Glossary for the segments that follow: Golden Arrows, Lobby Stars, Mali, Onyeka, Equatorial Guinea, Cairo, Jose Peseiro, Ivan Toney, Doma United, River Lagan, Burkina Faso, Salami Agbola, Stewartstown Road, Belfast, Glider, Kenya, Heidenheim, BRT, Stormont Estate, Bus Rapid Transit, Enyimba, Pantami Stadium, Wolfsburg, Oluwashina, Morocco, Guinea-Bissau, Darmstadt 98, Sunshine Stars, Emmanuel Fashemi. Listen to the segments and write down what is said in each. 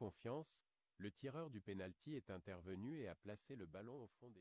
confiance, le tireur du penalty est intervenu et a placé le ballon au fond des...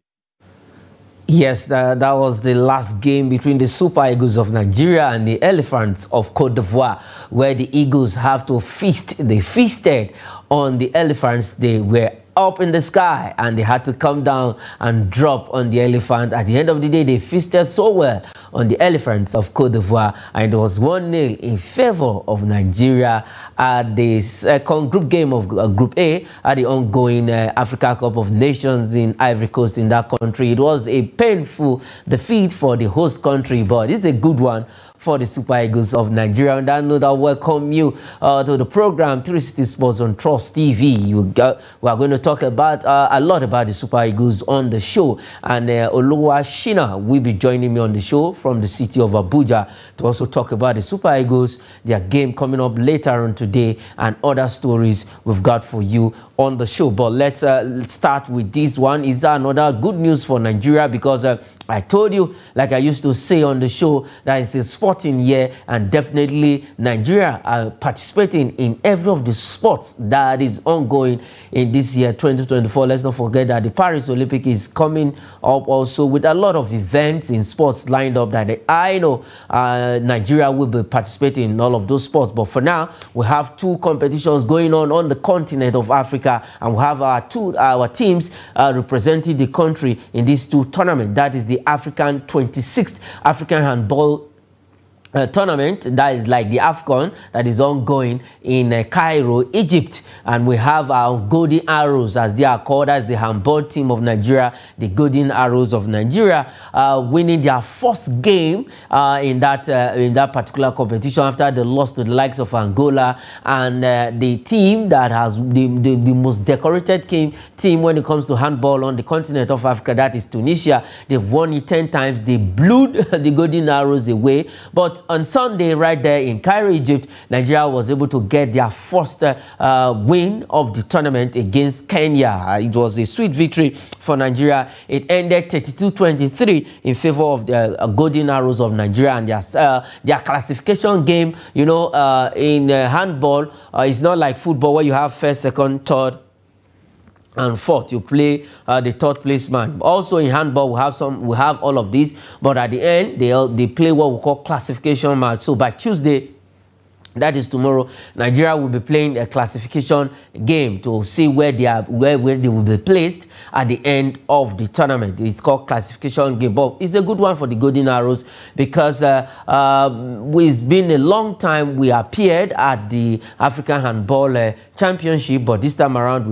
Yes, that was the last game between the Super Eagles of Nigeria and the Elephants of Côte d'Ivoire, where the Eagles have to feast. They feasted on the Elephants. They were up in the sky and they had to come down and drop on the Elephant. At the end of the day, they feasted so well on the Elephants of Côte d'Ivoire, and it was 1-0 in favor of Nigeria at the second group game of Group A at the ongoing Africa Cup of Nations in Ivory Coast in that country. It was a painful defeat for the host country, but it's a good one for the Super Eagles of Nigeria. And I know that welcome you to the program 360 Sports on Trust TV. We are going to talk about a lot about the Super Eagles on the show, and Oluwashina will be joining me on the show from the city of Abuja to also talk about the Super Eagles, their game coming up later on today, and other stories we've got for you on the show. But let's start with this one. Is that another good news for Nigeria? Because I told you, like I used to say on the show, that it's a sporting year, and definitely Nigeria are participating in every of the sports that is ongoing in this year 2024. Let's not forget that the Paris Olympic is coming up also, with a lot of events in sports lined up that I know Nigeria will be participating in all of those sports. But for now, we have two competitions going on the continent of Africa, and we have our teams representing the country in these two tournaments. That is the African 26th African Handball Tournament, that is like the AFCON, that is ongoing in Cairo, Egypt, and we have our Golden Arrows, as they are called, as the handball team of Nigeria, the Golden Arrows of Nigeria, winning their first game in that particular competition after they lost to the likes of Angola, and the team that has the most decorated team when it comes to handball on the continent of Africa, that is Tunisia. They've won it 10 times. They blew the Golden Arrows away, but on Sunday, right there in Cairo, Egypt, Nigeria was able to get their first win of the tournament against Kenya. It was a sweet victory for Nigeria. It ended 32-23 in favor of the Golden Arrows of Nigeria, and their classification game. You know, in handball, it's not like football where you have first, second, third, and fourth. You play the third place man. Also in handball, we have all of these, but at the end they play what we call classification match. So by Tuesday, that is tomorrow, Nigeria will be playing a classification game to see where they will be placed at the end of the tournament. It's called classification game. But it's a good one for the Golden Arrows, because it's been a long time we appeared at the African Handball Championship, but this time around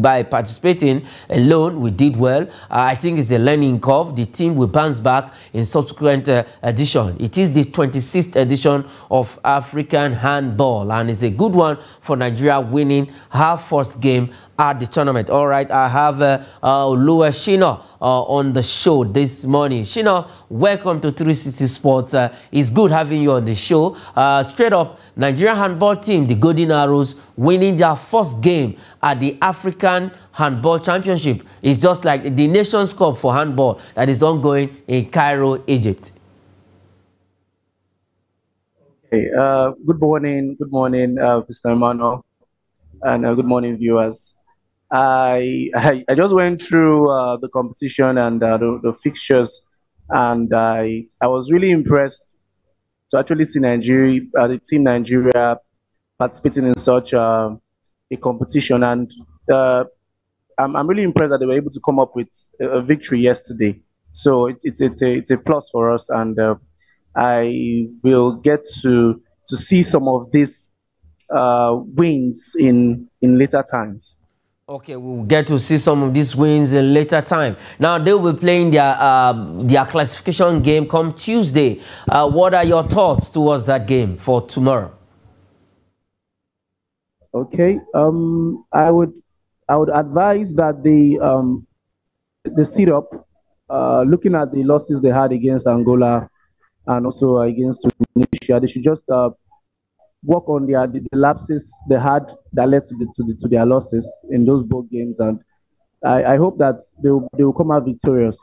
by participating alone, we did well. I think it's a learning curve. The team will bounce back in subsequent edition. It is the 26th edition of African handball, and it's a good one for Nigeria, winning her first game at the tournament. All right, I have Oluwashina on the show this morning. Shina, welcome to 360 Sports. It's good having you on the show. Straight up, Nigerian handball team, the Golden Arrows, winning their first game at the African Handball Championship. It's just like the Nations Cup for handball that is ongoing in Cairo, Egypt. Good morning, Mr. Mano, and good morning, viewers. I just went through the competition and the fixtures, and I was really impressed to actually see Nigeria, the team Nigeria, participating in such a competition, and I'm really impressed that they were able to come up with a victory yesterday. So it's a plus for us, and I will get to see some of these wins in later times. Okay, we'll get to see some of these wins in later time. Now they will be playing their classification game come Tuesday. What are your thoughts towards that game for tomorrow? Okay, I would advise that they sit up, looking at the losses they had against Angola and also against Tunisia. They should just work on the lapses they had that led to their losses in those both games, and I hope that they will come out victorious.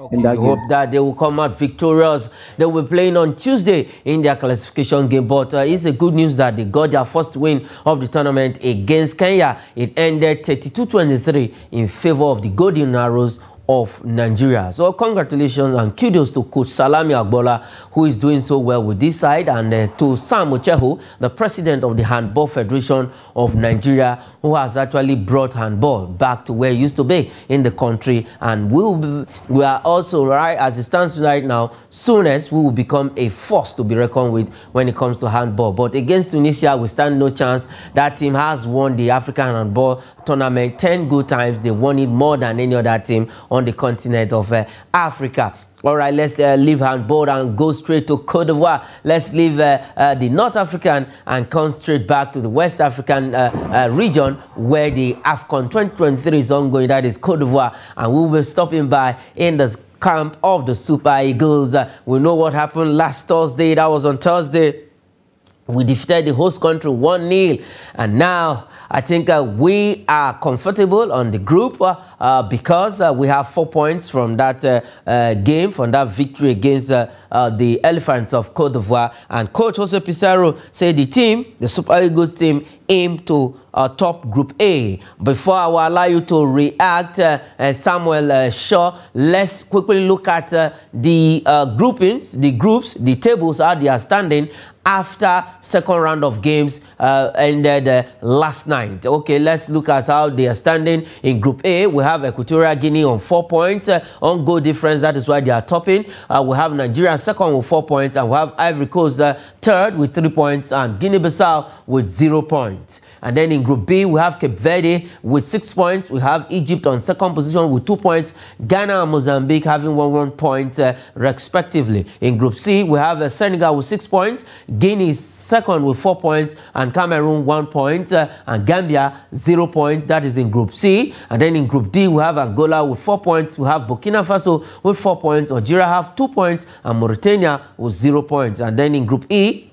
Okay. We hope that they will come out victorious. They will be playing on Tuesday in their classification game. But it's a good news that they got their first win of the tournament against Kenya. It ended 32-23 in favor of the Golden Arrows of Nigeria. So congratulations and kudos to Coach Salami Agbola, who is doing so well with this side, and to Sam Ocheho, the president of the Handball Federation of Nigeria, who has actually brought handball back to where it used to be in the country. And we are also, right as it stands right now, soonest we will become a force to be reckoned with when it comes to handball. But against Tunisia, we stand no chance. That team has won the African Handball Tournament 10 good times. They won it more than any other team on the continent of Africa. All right, let's leave handball and go straight to Côte d'Ivoire. Let's leave the North African and come straight back to the West African region, where the AFCON 2023 is ongoing. That is Côte d'Ivoire, and we will be stopping by in the camp of the Super Eagles. We know what happened last Thursday. That was on Thursday. We defeated the host country 1-0, and now I think we are comfortable on the group because we have 4 points from that game, from that victory against the Elephants of Côte d'Ivoire. And Coach Jose Peseiro said the team, the Super Eagles team, aim to top Group A. Before I will allow you to react, Samuel Shaw, let's quickly look at the groupings, the groups, the tables, how they are standing after second round of games ended last night. Okay, let's look at how they are standing. In Group A, we have Equatorial Guinea on 4 points, on goal difference, that is why they are topping. We have Nigeria second with 4 points, and we have Ivory Coast third with 3 points, and Guinea-Bissau with 0 points. And then in Group B, we have Cape Verde with 6 points. We have Egypt on second position with 2 points. Ghana and Mozambique having 1 point respectively. In Group C, we have Senegal with 6 points. Guinea is second with 4 points. And Cameroon 1 point. And Gambia 0 points. That is in Group C. And then in Group D, we have Angola with 4 points. We have Burkina Faso with 4 points. Algeria have 2 points. And Mauritania with 0 points. And then in Group E,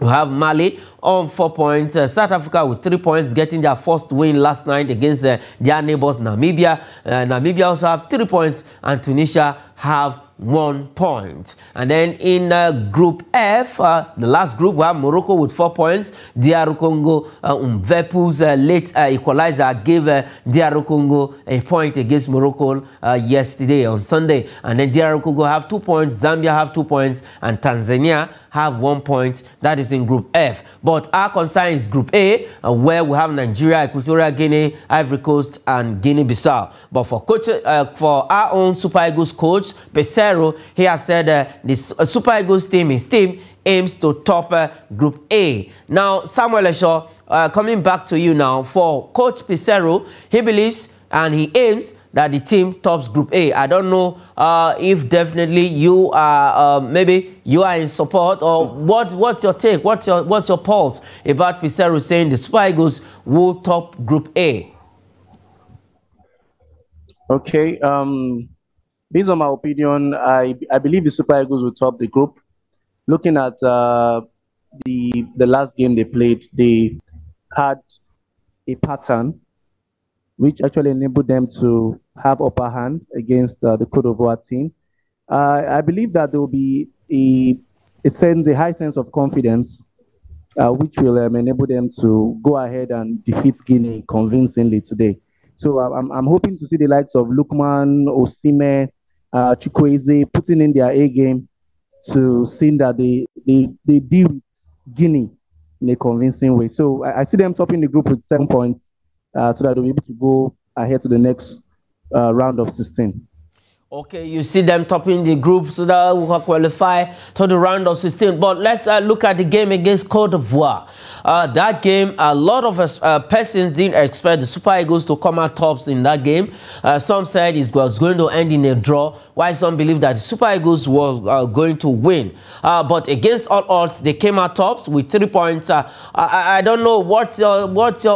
we have Mali on 4 points, South Africa with 3 points, getting their first win last night against their neighbors Namibia. Namibia also have 3 points, and Tunisia have 1 point. And then in Group F, the last group, we have Morocco with 4 points. DR Congo, Mvepu's late equalizer gave DR Congo a point against Morocco yesterday on Sunday. And then DR Congo have 2 points, Zambia have 2 points, and Tanzania have 1 point. That is in Group F. But our concern is Group A, where we have Nigeria, Equatorial Guinea, Ivory Coast, and Guinea-Bissau. But for our own Super Eagles coach Peseiro, he has said this Super Eagles team, his team, aims to top Group A. Now, Samuel Esho, coming back to you now. For Coach Peseiro, he believes and he aims that the team tops Group A. I don't know if definitely you are, maybe you are in support, or what's your take? What's your pulse about Peseiro saying the Super Eagles will top Group A? Okay, based on my opinion, I believe the Super Eagles will top the group. Looking at the last game they played, they had a pattern which actually enabled them to have upper hand against the Côte d'Ivoire team. I believe that there will be a high sense of confidence, which will enable them to go ahead and defeat Guinea convincingly today. So I'm hoping to see the likes of Lookman, Osime, Chukwueze putting in their A game to see that they deal with Guinea in a convincing way. So I see them topping the group with 7 points. So that they'll be able to go ahead to the next round of 16. Okay, you see them topping the group, so that will qualify to the round of 16. But let's look at the game against Côte d'Ivoire. That game, a lot of persons didn't expect the Super Eagles to come out tops in that game. Some said it was going to end in a draw, while some believed that the Super Eagles were going to win. But against all odds, they came out tops with 3 points. I don't know what's your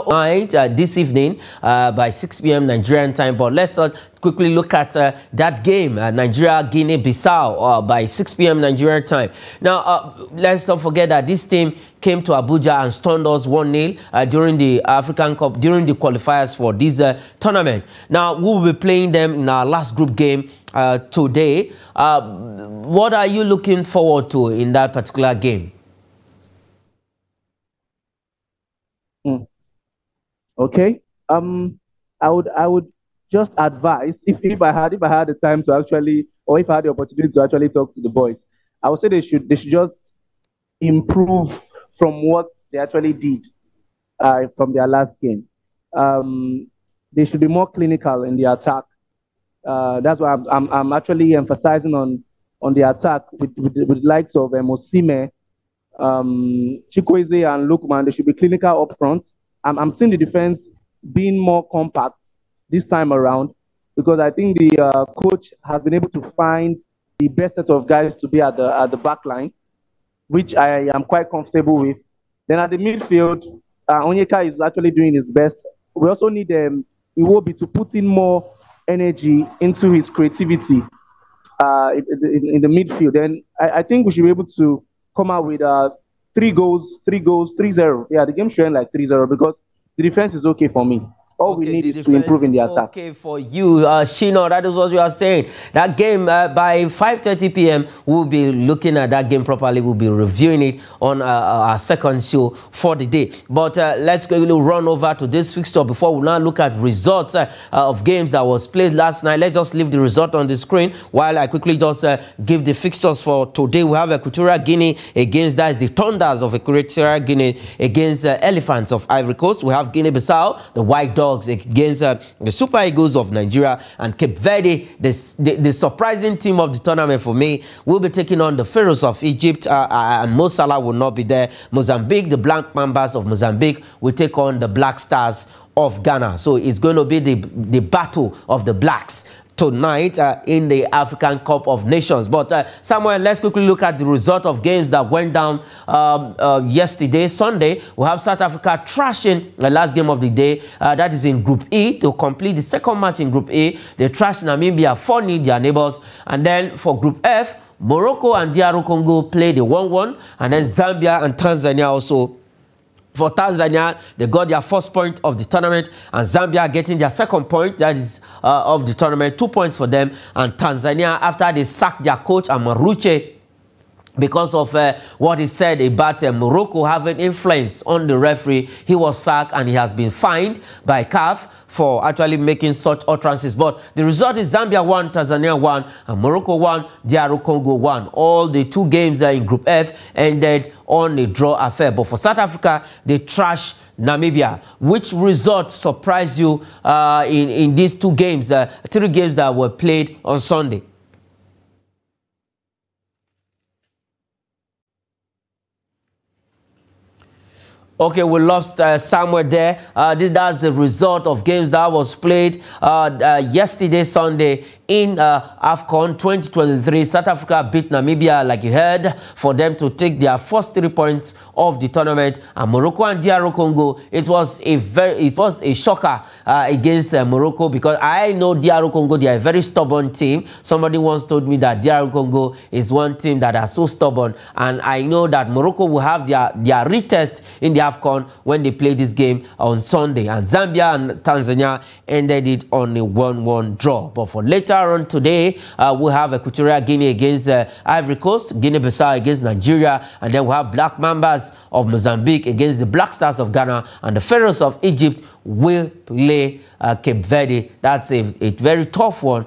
mind this evening by 6 p.m. Nigerian time, but let's quickly look at that game, Nigeria Guinea-Bissau, by 6 p.m. Nigerian time. Now, let's not forget that this team came to Abuja and stunned us 1-0 during the African Cup, during the qualifiers for this tournament. Now, we will be playing them in our last group game today. What are you looking forward to in that particular game? Okay. I would just advise, if I had the time to actually, or if I had the opportunity to actually talk to the boys, I would say they should just improve from what they actually did from their last game. They should be more clinical in the attack. That's why I'm actually emphasizing on the attack with the likes of Mosime, Chukwueze and Lukman. They should be clinical up front. I'm seeing the defense being more compact this time around, because I think the coach has been able to find the best set of guys to be at the back line, which I am quite comfortable with. Then at the midfield, Onyeka is actually doing his best. We also need Iwobi to put in more energy into his creativity in the midfield. And I think we should be able to come out with 3-0. Yeah, the game should end like 3-0 because the defense is okay for me. All we need is to improve in the attack. Okay, for you, Shino, that is what you are saying. That game, by 5:30 p.m., we'll be looking at that game properly. We'll be reviewing it on our second show for the day. But let's quickly run over to this fixture before we now look at results of games that was played last night. Let's just leave the result on the screen while I quickly just give the fixtures for today. We have Equatorial Guinea against, that is the Thunders of Equatorial Guinea against Elephants of Ivory Coast. We have Guinea-Bissau, the White Dog, against the Super Eagles of Nigeria, and Cape Verde, the surprising team of the tournament for me, will be taking on the Pharaohs of Egypt, and Mo Salah will not be there. Mozambique, the Black Mambas of Mozambique, will take on the Black Stars of Ghana. So it's going to be the battle of the Blacks tonight in the African Cup of Nations. But Samuel, let's quickly look at the result of games that went down yesterday, Sunday. We have South Africa trashing the last game of the day. That is in Group E. To complete the second match in Group A, they trashed Namibia 4-0, their neighbors. And then for Group F, Morocco and DR Congo played a 1-1. And then Zambia and Tanzania also. For Tanzania, they got their first point of the tournament, and Zambia getting their second point, that is of the tournament, 2 points for them. And Tanzania, after they sacked their coach Amaruche because of what he said about Morocco having influence on the referee, he was sacked and he has been fined by CAF for actually making such utterances. But the result is Zambia 1, Tanzania 1, and Morocco 1, DR Congo 1. All the two games in Group F ended on a draw affair. But for South Africa, they trashed Namibia. Which result surprised you in these two games, three games that were played on Sunday? Okay, we lost Samuel there. That's the result of games that was played yesterday, Sunday, in AFCON 2023. South Africa beat Namibia, like you heard, for them to take their first 3 points of the tournament. And Morocco and DR Congo, it was a shocker against Morocco, because I know DR Congo, they are a very stubborn team. Somebody once told me that DR Congo is one team that are so stubborn, and I know that Morocco will have their retest in the AFCON when they play this game on Sunday. And Zambia and Tanzania ended it on a 1-1 draw. But for later on today, we'll have Equatorial Guinea against Ivory Coast, Guinea-Bissau against Nigeria, and then we'll have Black Mambas of Mozambique against the Black Stars of Ghana, and the Pharaohs of Egypt will play Cape Verde. That's a very tough one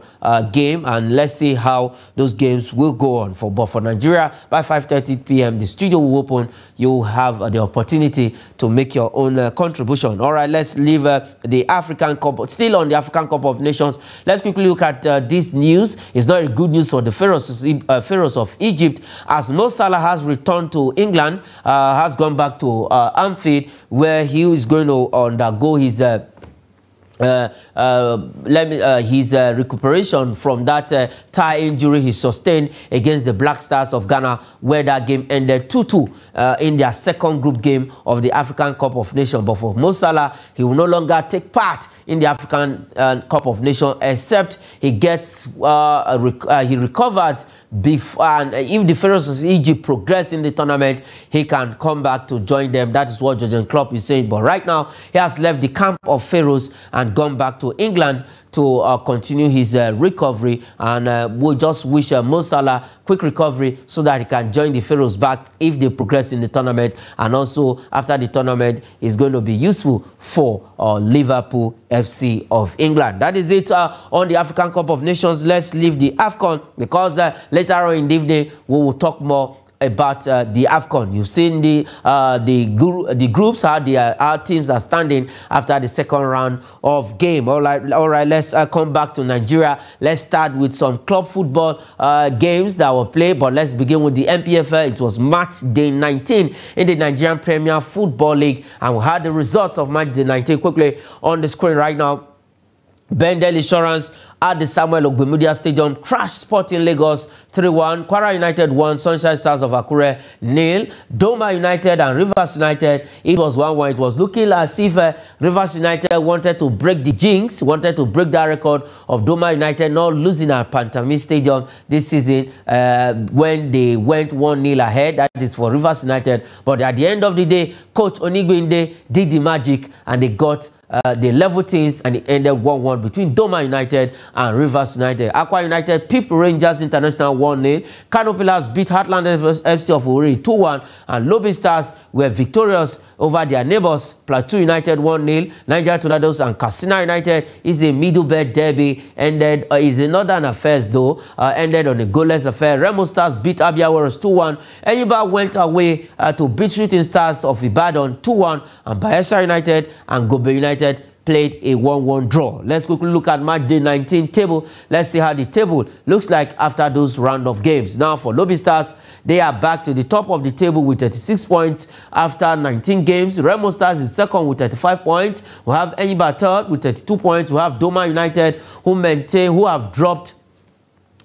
game, and let's see how those games will go on. But for Nigeria, by 5:30 p.m. the studio will open. You'll have the opportunity to make your own contribution. All right, let's leave the African Cup. Still on the African Cup of Nations, let's quickly look at this news. It's not a good news for the Pharaohs of Egypt, as Mo Salah has returned to England, has gone back to Anfield, where he is going to undergo his his recuperation from that thigh injury he sustained against the Black Stars of Ghana, where that game ended 2-2 in their second group game of the African Cup of Nations. But for Mo Salah, he will no longer take part in the African Cup of Nations, except he gets he recovered before, and if the Pharaohs of Egypt progress in the tournament, he can come back to join them. That is what Jurgen Klopp is saying. But right now, he has left the camp of Pharaohs and gone back to England to continue his recovery, and we'll just wish Mo Salah quick recovery so that he can join the Pharaohs back if they progress in the tournament. And also after the tournament is going to be useful for Liverpool FC of England. That is it on the African Cup of Nations. Let's leave the AFCON, because later on in the evening we will talk more about the AFCON. You've seen the groups, how our teams are standing after the second round of game. All right, let's come back to Nigeria. Let's start with some club football games that were played, but let's begin with the NPFL. It was match day 19 in the Nigerian Premier Football League, and we had the results of match day 19 quickly on the screen right now. Bendel Insurance at the Samuel Ogbemudia Stadium crashed Sporting Lagos 3-1. Quara United 1, Sunshine Stars of Akure 0. Doma United and Rivers United, it was 1-1. It was looking as if Rivers United wanted to break the jinx, wanted to break that record of Doma United not losing at Pantami Stadium this season when they went 1-0 ahead. That is for Rivers United. But at the end of the day, Coach Onigbinde did the magic, and they got the level things, and it ended 1-1 between Doma United and Rivers United. Akwa United peep Rangers International 1-0. Kano Pillars beat Heartland FC of Owerri 2-1, and Lobby Stars were victorious over their neighbors Plateau United 1-0. Niger Tornadoes and Katsina United is a middle bed derby, ended is a northern affairs though, ended on a goalless affair. Remo Stars beat Abia Warriors 2-1. Enyimba went away to beat Shooting Stars of Ibadan 2-1, and Bayelsa United and Gobe United played a 1-1 draw. Let's quickly look at match day 19 table. Let's see how the table looks like after those round of games. Now for Lobby Stars, they are back to the top of the table with 36 points after 19 games. Remo Stars is second with 35 points. We have Enyimba third with 32 points. We have Doma United who have dropped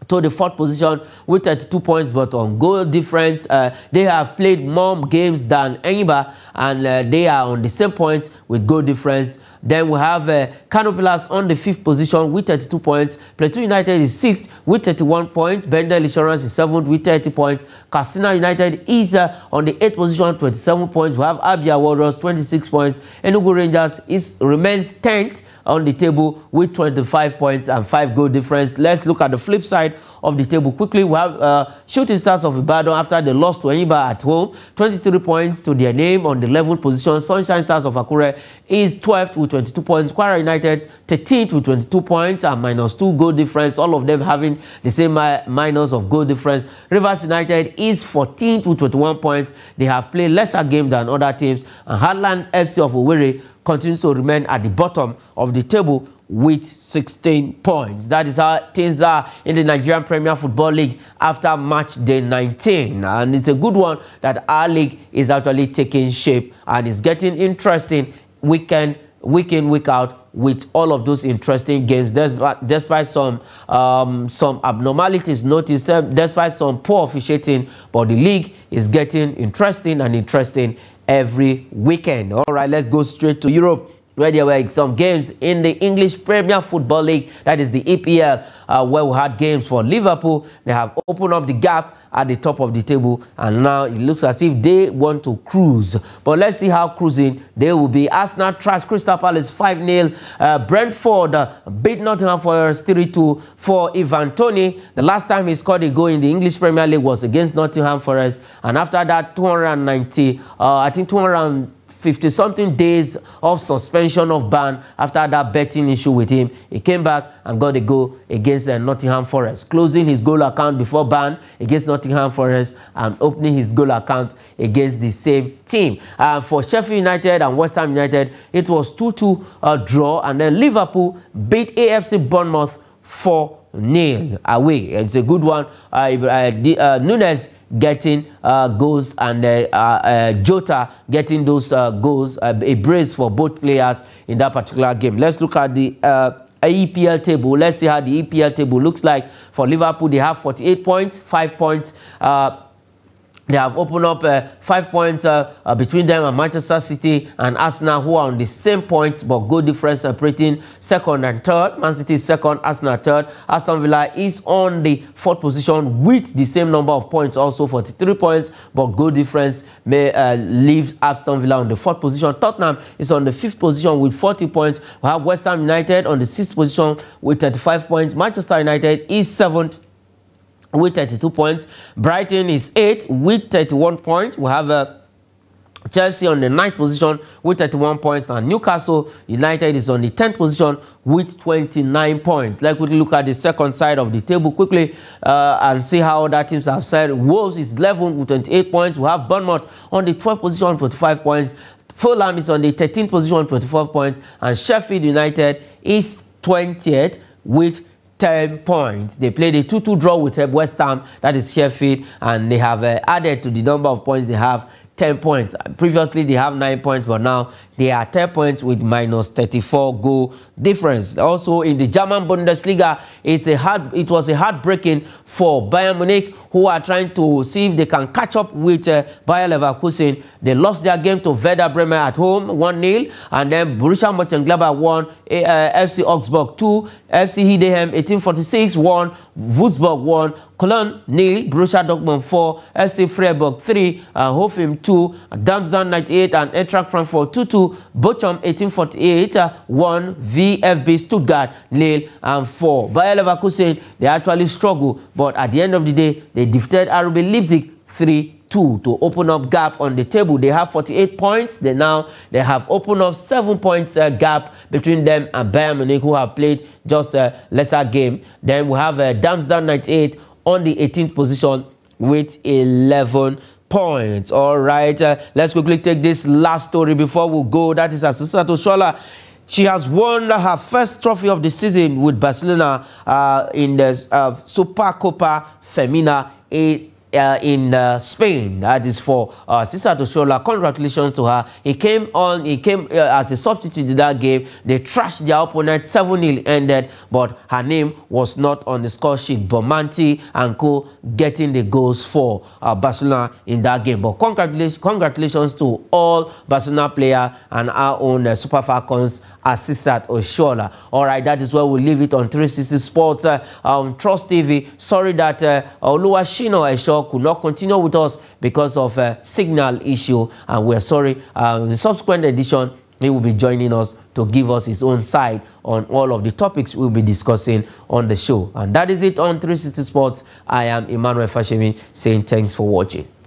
to the fourth position with 32 points, but on goal difference they have played more games than Enyimba, and they are on the same points with goal difference. Then we have Kano Pillars on the fifth position with 32 points. Plateau United is sixth with 31 points. Bendel Insurance is seventh with 30 points. Katsina United is on the eighth position, 27 points. We have Abia Warriors 26 points. Enugu Rangers remains 10th on the table with 25 points and 5 goal difference. Let's look at the flip side of the table quickly. We have Shooting Stars of Ibadan after they lost to Enyimba at home, 23 points to their name on the 11th position. Sunshine Stars of Akure is 12th with 22 points. Quara United 13th with 22 points and -2 goal difference, all of them having the same minus of goal difference. Rivers United is 14th with 21 points. They have played lesser game than other teams, and Heartland FC of Owerri continues to remain at the bottom of the table with 16 points. That is how things are in the Nigerian Premier Football League after match day 19. And it's a good one that our league is actually taking shape, and it's getting interesting week in, week out, with all of those interesting games, despite some abnormalities noticed, despite some poor officiating. But the league is getting interesting and interesting every weekend. All right, let's go straight to Europe, where there were some games in the English Premier Football League, that is the EPL, where we had games for Liverpool. They have opened up the gap at the top of the table, and now it looks as if they want to cruise. But let's see how cruising they will be. Arsenal thrashed Crystal Palace 5-0. Brentford beat Nottingham Forest 3-2 for Ivan Toney. The last time he scored a goal in the English Premier League was against Nottingham Forest, and after that 250-something days of suspension of ban after that betting issue with him. He came back and got a goal against Nottingham Forest, closing his goal account before ban against Nottingham Forest and opening his goal account against the same team. For Sheffield United and West Ham United, it was 2-2 draw, and then Liverpool beat AFC Bournemouth 4-0 away. It's a good one. Nunes getting goals, and Jota getting those goals, a brace for both players in that particular game. Let's look at the EPL table. Let's see how the EPL table looks like. For Liverpool, they have 48 points, 5 points. They have opened up 5 points between them and Manchester City and Arsenal, who are on the same points, but goal difference separating second and third. Man City is second, Arsenal third. Aston Villa is on the fourth position with the same number of points, also 43 points, but goal difference may leave Aston Villa on the fourth position. Tottenham is on the fifth position with 40 points. We have West Ham United on the sixth position with 35 points. Manchester United is seventh with 32 points. Brighton is 8th with 31 points. We have Chelsea on the 9th position with 31 points. And Newcastle United is on the 10th position with 29 points. Let's quickly look at the second side of the table quickly and see how other teams have said. Wolves is 11th with 28 points. We have Bournemouth on the 12th position with 5 points. Fulham is on the 13th position with 24 points. And Sheffield United is 28th with 10 points. They played a 2-2 draw with West Ham, that is Sheffield, and they have added to the number of points they have 10 points. Previously, they have 9 points, but now they are 10 points with minus 34 goal difference. Also, in the German Bundesliga, it was a heartbreaking for Bayern Munich, who are trying to see if they can catch up with Bayer Leverkusen. They lost their game to Werder Bremen at home, 1-0, and then Borussia Mönchengladbach won, FC Augsburg 2, FC Heidenheim 1846 won, Wolfsburg 1, Cologne 0, Borussia Dortmund 4, FC Freiburg 3, Hoffenheim 2, Darmstadt 98 and Eintracht Frankfurt 2-2, Bochum 1848 1, VfB Stuttgart 0-4. Bayer Leverkusen, they actually struggle, but at the end of the day, they defeated RB Leipzig 3-2 to open up gap on the table. They have 48 points. They have opened up 7 points gap between them and Bayern Munich, who have played just a lesser game. Then we have Darmstadt 98 on the 18th position with 11 points. All right, let's quickly take this last story before we go. That is Asisato Shola. She has won her first trophy of the season with Barcelona in the Supercopa Femina in Spain. That is for Asisato Shola. Congratulations to her. He came as a substitute in that game. They trashed their opponent, 7-0 ended, but her name was not on the score sheet. Bomanti and co getting the goals for Barcelona in that game. But congratulations to all Barcelona players and our own Super Falcons, Asisato Shola. All right, that is where we leave it on 360 Sports on Trust TV. Sorry that Oluwashina could not continue with us because of a signal issue, and we're sorry. The subsequent edition, he will be joining us to give us his own side on all of the topics we'll be discussing on the show. And that is it on 360 Sports. I am Emmanuel Fashemi saying thanks for watching.